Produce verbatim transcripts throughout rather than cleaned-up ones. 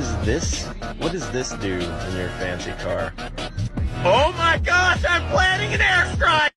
is this? What does this do in your fancy car? Oh my gosh, I'm planning an airstrike!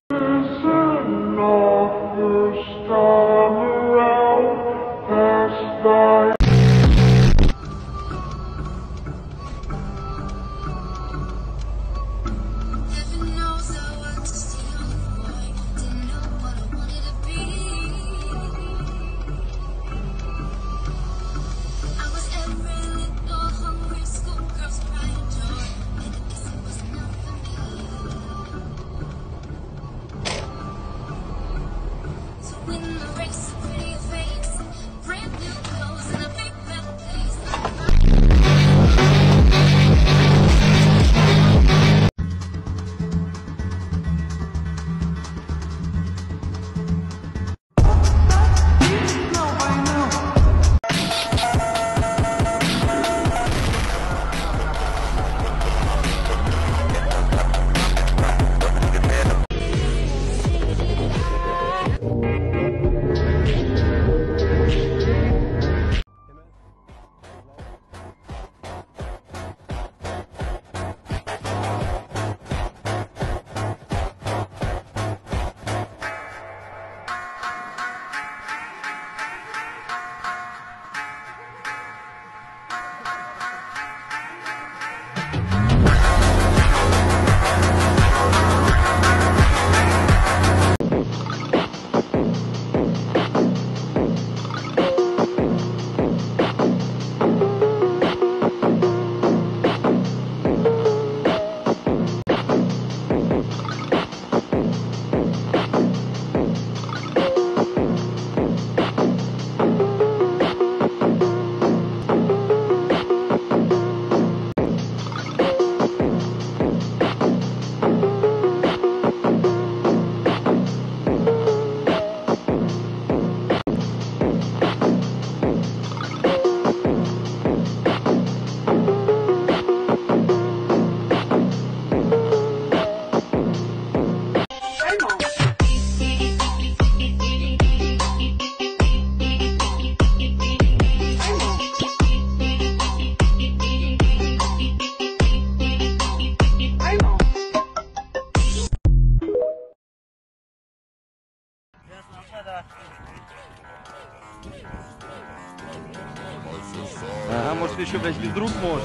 А может еще, блядь, и вдруг может?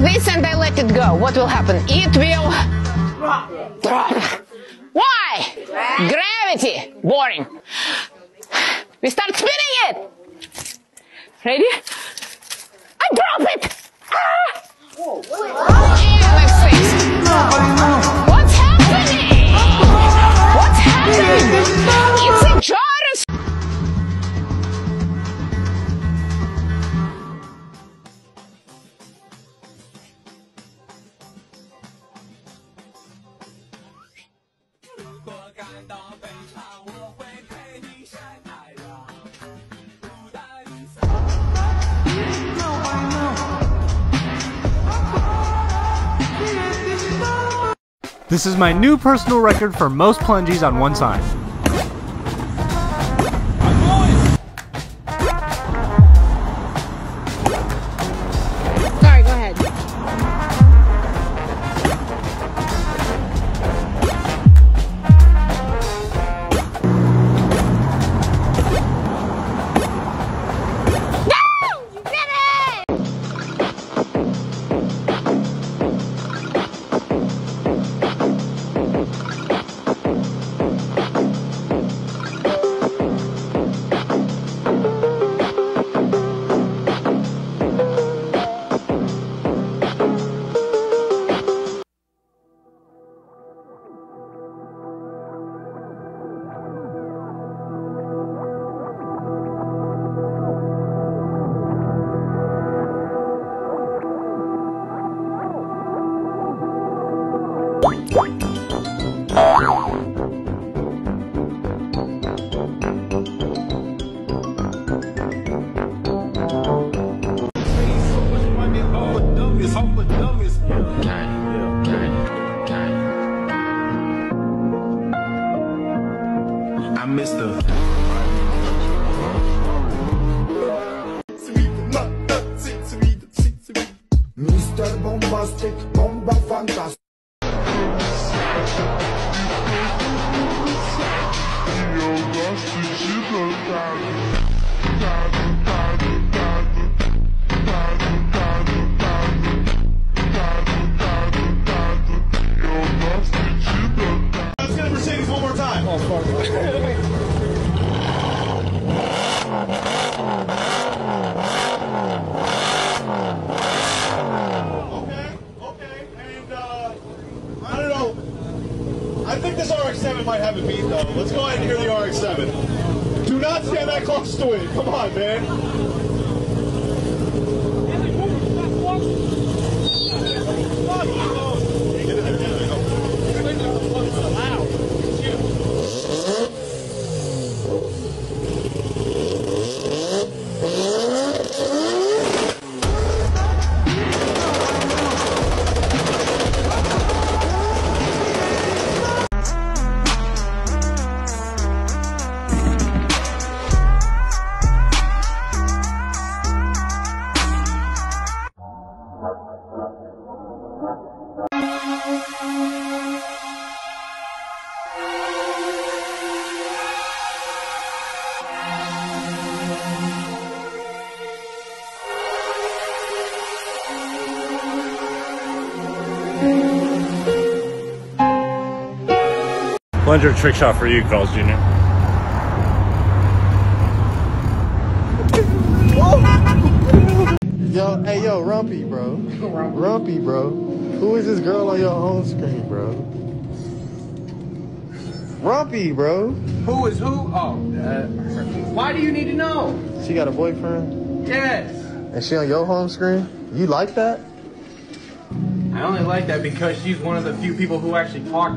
This and I let it go. What will happen? It will drop. drop. Why? Gravity. Boring. We start spinning it. Ready? I drop it. Ah! Whoa, wait, what? In my face. What's happening? What's happening? It's a gyroscope. This is my new personal record for most plungies on one side. Sorry, go ahead. I missed the... might have a beat though. Let's go ahead and hear the R X seven. Do not stand that close to it. Come on, man. Plunger trick shot for you, Carl's Junior Yo, hey, yo, Rumpy, bro. Rumpy, bro. Who is this girl on your home screen, bro? Rumpy, bro. Who is who? Oh, uh, why do you need to know? She got a boyfriend? Yes. And she on your home screen? You like that? I only like that because she's one of the few people who actually talk.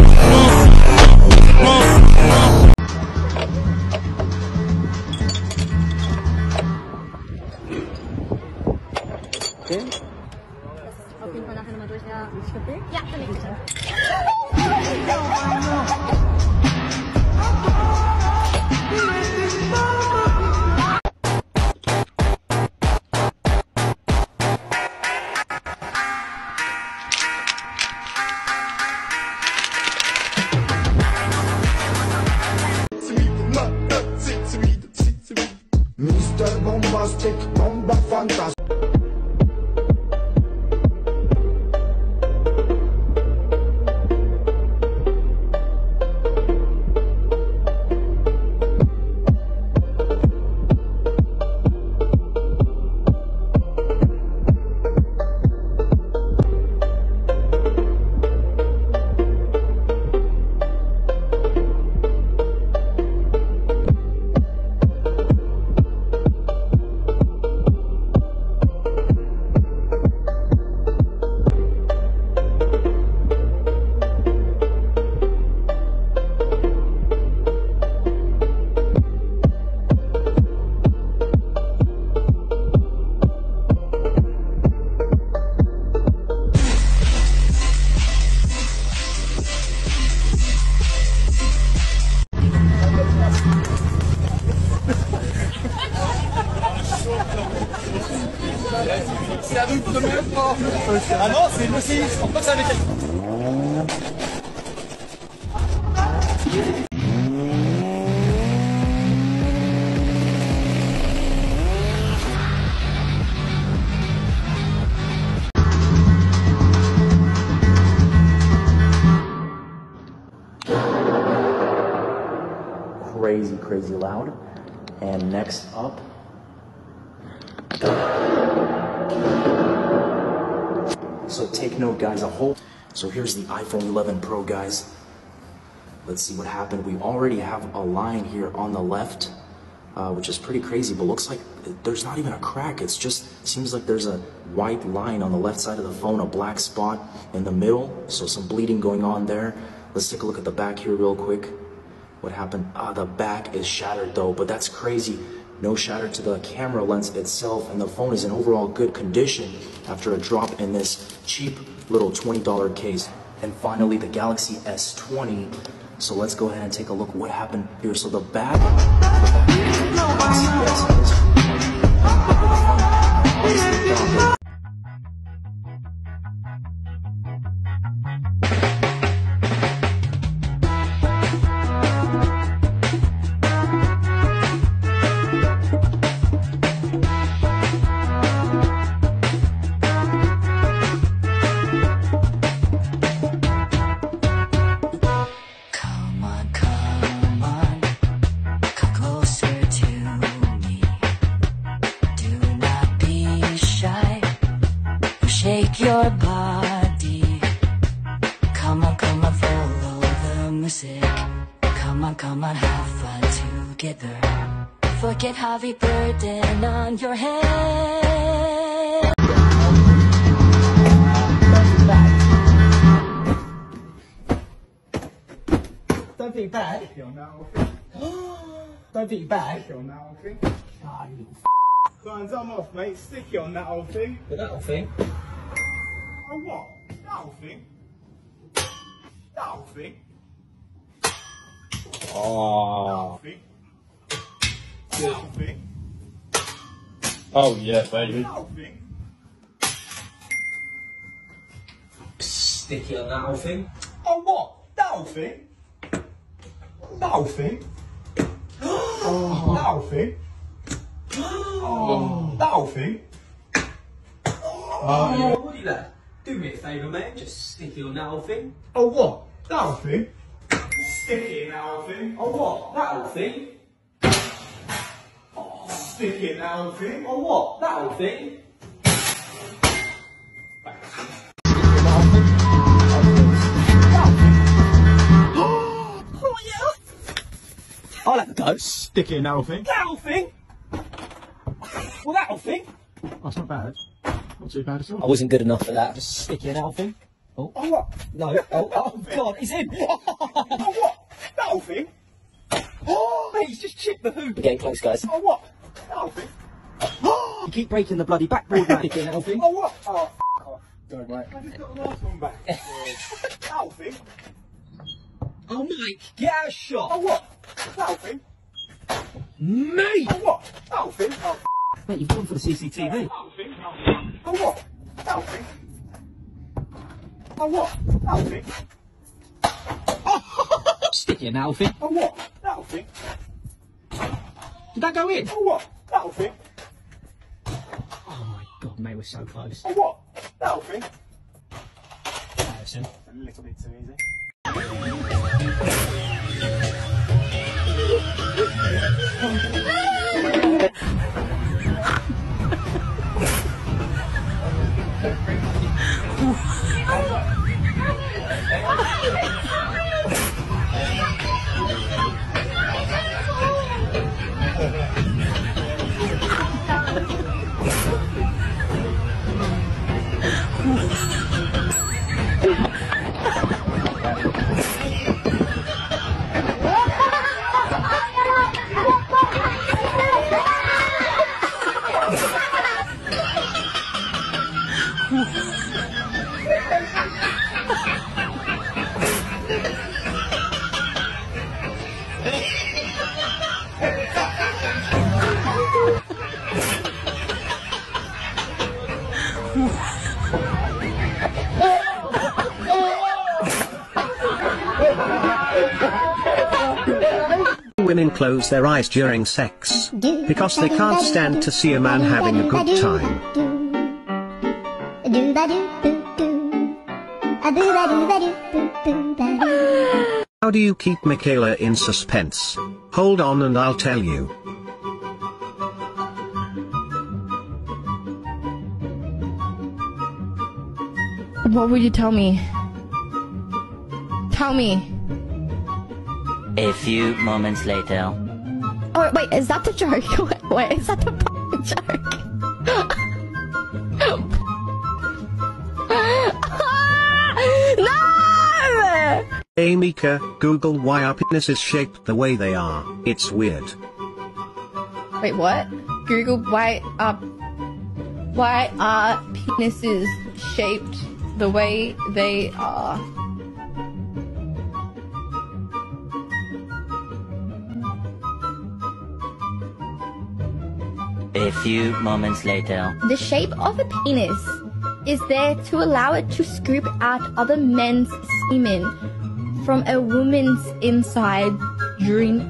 Ah non, c'est une aussi, je pense pas que ça avait été... Crazy, crazy loud. And next up, so take note, guys. A whole. So here's the iPhone eleven Pro, guys. Let's see what happened. We already have a line here on the left, uh, which is pretty crazy. But looks like there's not even a crack. It's just seems like there's a white line on the left side of the phone, a black spot in the middle. So some bleeding going on there. Let's take a look at the back here real quick. What happened? Ah, the back is shattered though, but that's crazy. No shatter to the camera lens itself, and the phone is in overall good condition after a drop in this cheap little twenty dollar case. And finally, the Galaxy S twenty. So let's go ahead and take a look what happened here. So the back, the back shake your body. Come on, come on, follow the music. Come on, come on, have fun together. Forget heavy burden on your head. Don't be bad. Don't be bad. Ah, you little f***. Hands off, mate. Stick you on that old thing. With that old thing? Oh, what? That old thing? That old thing? Oh. That old thing? That old thing? Oh, yeah, baby. That old thing? Stick you on that old thing? Oh, what? That old thing? That old thing? Oh. That old thing? Oh, that old thing. Oh, yeah. Woody lad, do me a favour, man. Just stick it on that old thing. Oh, what? That old thing. Stick it in that old thing. Oh, what? That old thing. Oh, stick it in that old thing. Oh, what? That old thing. Oh, yeah. I'll have a go. Stick it in that old thing. That old thing. Well, that'll think. That's not bad. Not too bad at all. I wasn't good enough for that. Just stick in, that'll think. Oh, oh what? No. Oh, oh God, he's in. Oh, what? That'll think. Oh, mate, he's just chipped the hoop. We're getting close, guys. Oh, what? That'll think. Oh, you keep breaking the bloody backboard, man. Stick in, that'll think. Oh, what? Oh, f*** off. Don't worry. I just got the last one back. That'll think. Oh, Mike, get out of shot. Oh, what? That'll think. Mate! Oh, what? That'll think. Oh, f***. Mate, you've gone for the C C T V. Oh, what? That'll think. Oh, what? That'll think. Oh, stick in, that'll think. Oh, what? That'll think. Did that go in? Oh, what? That'll think. Oh, my God, mate, we're so close. Oh, what? That'll think. That's him. A little bit too easy. Ooh. women close their eyes during sex, because they can't stand to see a man having a good time. How do you keep Michaela in suspense? Hold on and I'll tell you. What would you tell me? Tell me. A few moments later. Oh wait, is that the jerk? Wait, is that the fucking jerk? No! Hey Mika, Google why our penis is shaped the way they are. It's weird. Wait, what? Google why our why our penises shaped the way they are. A few moments later. The shape of a penis is there to allow it to scoop out other men's semen from a woman's inside during